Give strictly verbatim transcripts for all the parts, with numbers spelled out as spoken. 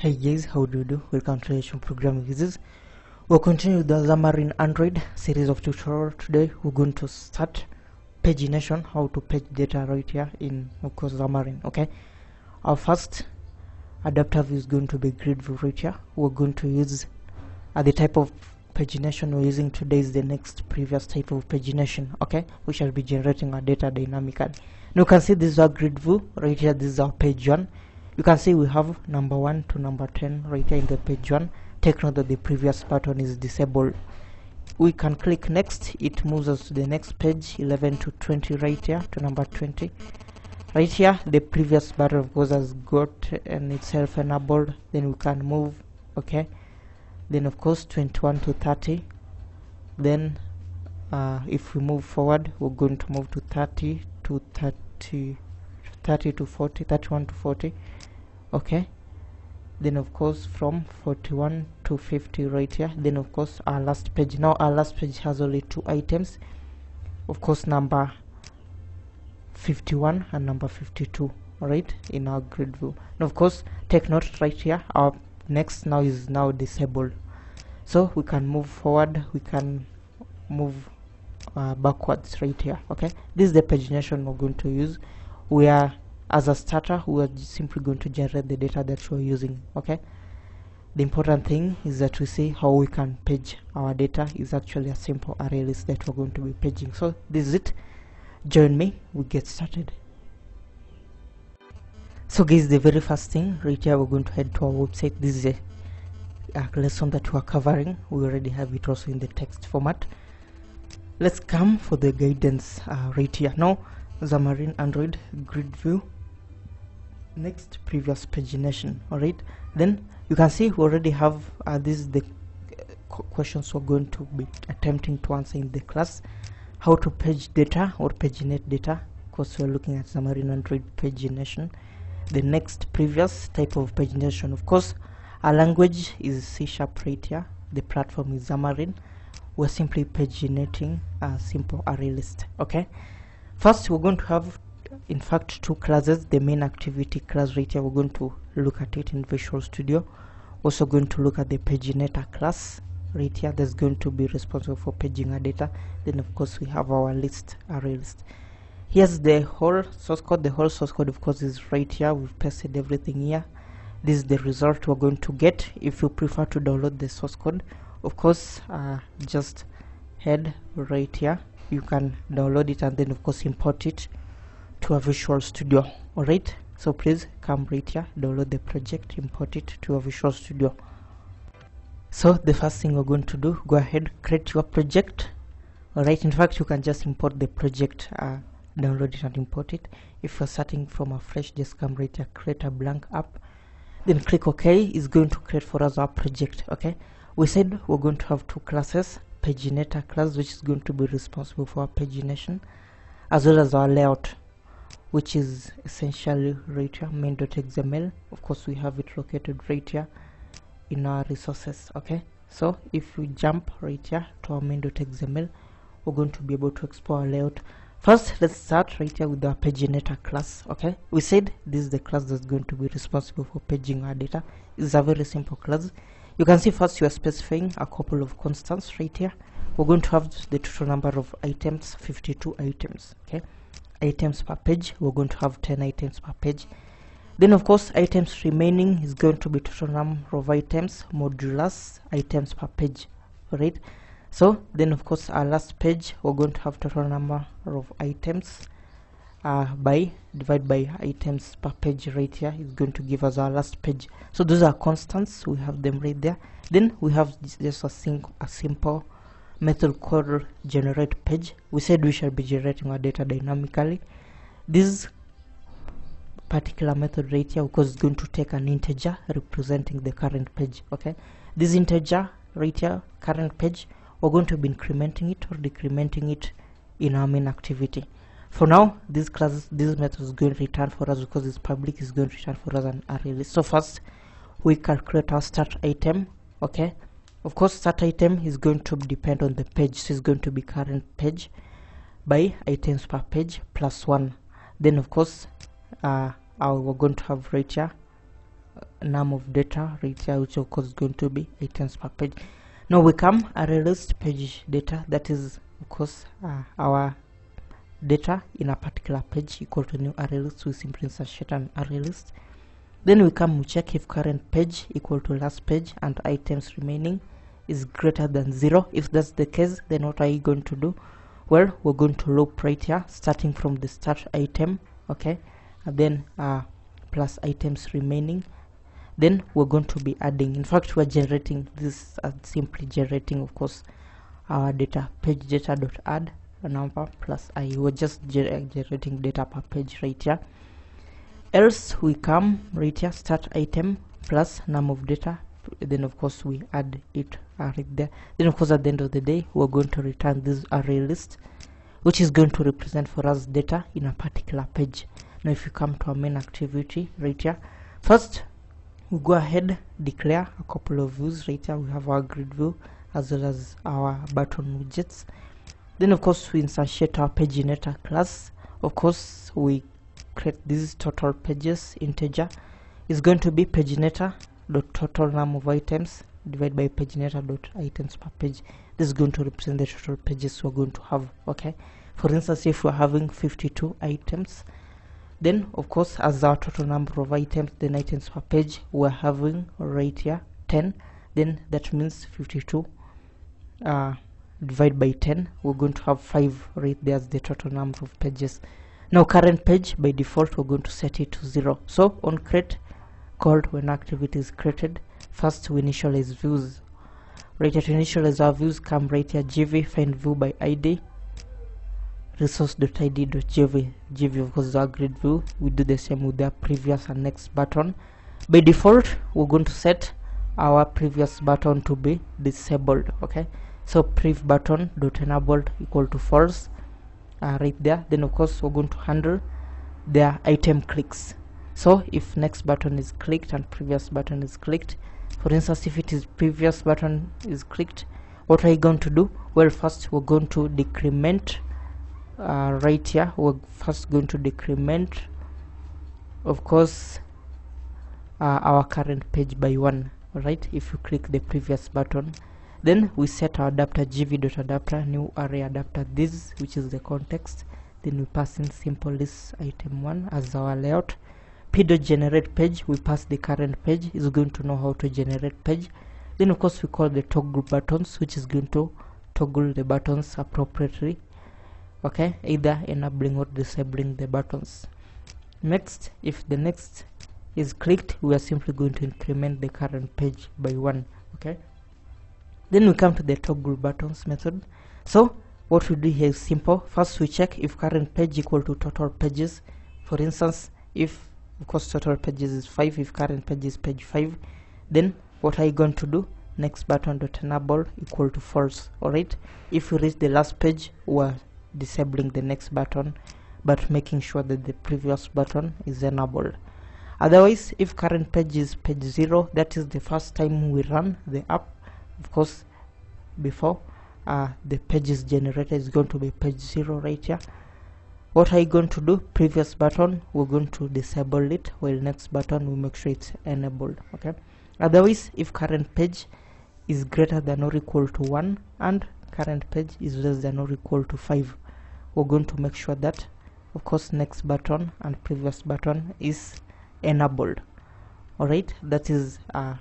Hey guys, how do you do? Welcome to H one Programming Quizzes. We'll continue the Xamarin Android series of tutorial. Today we're going to start pagination, how to page data right here in, of course, Xamarin. Okay, our first adapter view is going to be GridView right here. We're going to use uh, the type of pagination we're using today is the next previous type of pagination. Okay, we shall be generating our data dynamically. Now you can see this is our GridView right here. This is our page one. You can see we have number one to number ten right here in the page one. Take note that the previous button is disabled. We can click next, it moves us to the next page, eleven to twenty right here, to number twenty. Right here, the previous button of course has got and itself enabled, then we can move, okay. Then of course twenty-one to thirty. Then uh, if we move forward, we're going to move to thirty to thirty, thirty to forty, thirty-one to forty. Okay, then of course from forty-one to fifty right here. Then of course our last page. Now our last page has only two items, of course number fifty-one and number fifty-two right in our grid view. Now of course take note right here, our next now is now disabled, so we can move forward, we can move uh, backwards right here. Okay, this is the pagination we're going to use. We are, as a starter, we are simply going to generate the data that we're using, okay? The important thing is that we see how we can page our data is actually a simple array list that we're going to be paging. So this is it. Join me, we get started. So guys, the very first thing, right here we're going to head to our website. This is a, a lesson that we're covering. We already have it also in the text format. Let's come for the guidance uh, right here. Now, Xamarin Android GridView. Next previous pagination. Alright, then you can see we already have uh, this is the uh, questions we're going to be attempting to answer in the class, how to page data or paginate data. Of course we're looking at Xamarin Android pagination. The next previous type of pagination, of course our language is C sharp right here, the platform is Xamarin. We're simply paginating a simple array list. Okay, first we're going to have in fact two classes. The main activity class right here, we're going to look at it in Visual Studio. Also going to look at the paginator class right here, that's going to be responsible for paging our data. Then of course we have our list, array list. Here's the whole source code. The whole source code of course is right here, we've pasted everything here. This is the result we're going to get. If you prefer to download the source code, of course uh, just head right here, you can download it and then of course import it to a Visual Studio. Alright, so please come right here, download the project, import it to a Visual Studio. So the first thing we're going to do, go ahead, create your project. Alright, in fact you can just import the project, uh, download it and import it. If you're starting from a fresh, just come right here, create a blank app, then click OK. It's going to create for us our project. Okay, we said we're going to have two classes, paginator class which is going to be responsible for our pagination, as well as our layout, which is essentially right here, main dot X M L. Of course we have it located right here in our resources. Okay, so if we jump right here to our main dot X M L, we're going to be able to explore our layout. First let's start right here with our paginator class. Okay, we said this is the class that's going to be responsible for paging our data. It's a very simple class. You can see first you are specifying a couple of constants right here. We're going to have the total number of items, fifty-two items. Okay, items per page, we're going to have ten items per page. Then of course items remaining is going to be total number of items modulus items per page. Right, so then of course our last page, we're going to have total number of items uh, by divide by items per page right here is going to give us our last page. So those are constants, we have them right there. Then we have just a, sing a simple method called generate page. We said we shall be generating our data dynamically. This particular method right here, because it's going to take an integer representing the current page. Okay, this integer right here, current page, we're going to be incrementing it or decrementing it in our main activity. For now, this class, this method is going to return for us, because it's public, is going to return for us an array list. So first we calculate our start item. Okay, of course start item is going to depend on the page, so it's going to be current page by items per page plus one. Then of course uh, uh, we're going to have right here num of data right here, which of course is going to be items per page. Now we come array list page data, that is of course uh, our data in a particular page equal to new array list. We simply insert an array list. Then we come, we check if current page equal to last page and items remaining is greater than zero. If that's the case, then what are you going to do? Well, we're going to loop right here, starting from the start item, okay, and then uh, plus items remaining. Then we're going to be adding, in fact we're generating this uh, simply generating of course our data, page data dot add a number plus i. We're just ger generating data per page right here. Else we come right here, start item plus num of data, then of course we add it right there. Then of course at the end of the day we're going to return this array list, which is going to represent for us data in a particular page. Now if you come to our main activity right here, first we go ahead declare a couple of views right here. We have our grid view as well as our button widgets. Then of course we instantiate our paginator class. Of course we create these total pages integer. It's going to be paginator dot total number of items divided by paginator dot items per page. This is going to represent the total pages we're going to have. Okay, for instance, if we're having fifty-two items, then of course as our total number of items, then items per page, we're having right here ten. Then that means fifty-two uh divide by ten, we're going to have five right there as the total number of pages. Now current page, by default we're going to set it to zero. So on create called, when activity is created, first we initialize views right here. To initialize our views, come right here, gv find view by id, resource.id.gv. gv of course is our grid view. We do the same with the previous and next button. By default we're going to set our previous button to be disabled, okay. So prev button dot enabled equal to false uh, right there. Then of course we're going to handle their item clicks. So if next button is clicked and previous button is clicked, for instance if it is previous button is clicked, what are you going to do? Well, first we're going to decrement uh, right here. We're first going to decrement of course uh, our current page by one, right? If you click the previous button, then we set our adapter gv.adapter, new array adapter this, which is the context. Then we pass in simple list item one as our layout. p.generate page, we pass the current page, is going to know how to generate page. Then of course we call the toggle buttons, which is going to toggle the buttons appropriately, okay, either enabling or disabling the buttons. Next, if the next is clicked, we are simply going to increment the current page by one, okay. Then we come to the toggle buttons method. So what we do here is simple. First we check if current page equal to total pages. For instance, if of course total pages is five, if current page is page five, then what are you going to do? Next button dot enable equal to false. Alright, if we reach the last page, we're disabling the next button but making sure that the previous button is enabled. Otherwise, if current page is page zero, that is the first time we run the app, of course before uh, the page is generated, is going to be page zero right here. What are you going to do? Previous button, we're going to disable it, while next button we make sure it's enabled, okay. Otherwise, if current page is greater than or equal to one and current page is less than or equal to five, we're going to make sure that of course next button and previous button is enabled. All right, that is uh,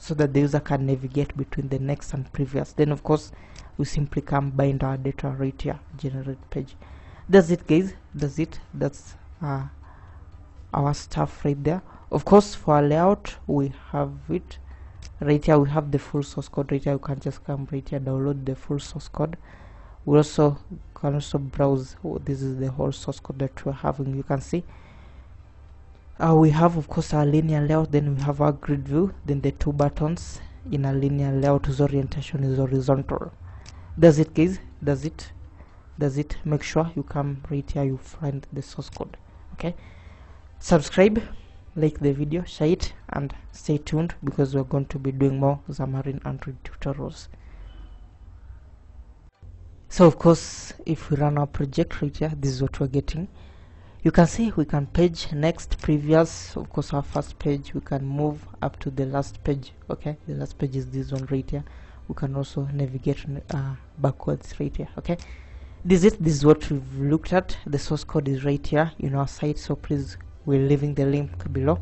so that the user can navigate between the next and previous. Then of course we simply come bind our data right here, generate page. That's it guys, that's it, that's uh, our stuff right there. Of course for our layout we have it right here, we have the full source code right here. You can just come right here, download the full source code. We also can also browse. Oh, this is the whole source code that we're having. You can see Uh, we have of course our linear layout, then we have our grid view, then the two buttons in a linear layout whose orientation is horizontal. That's it guys, that's it, that's it. Make sure you come right here, you find the source code, okay. Subscribe, like the video, share it, and stay tuned because we're going to be doing more Xamarin Android tutorials. So of course if we run our project right here, this is what we're getting. you can see we can page next, previous, of course our first page, we can move up to the last page. Okay, the last page is this one right here. We can also navigate uh, backwards right here. Okay, this is this is what we've looked at. The source code is right here in our site, so please, we're leaving the link below.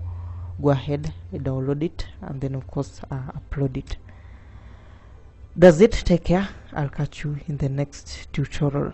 Go ahead, download it, and then of course uh, upload it. That's it. Take care. I'll catch you in the next tutorial.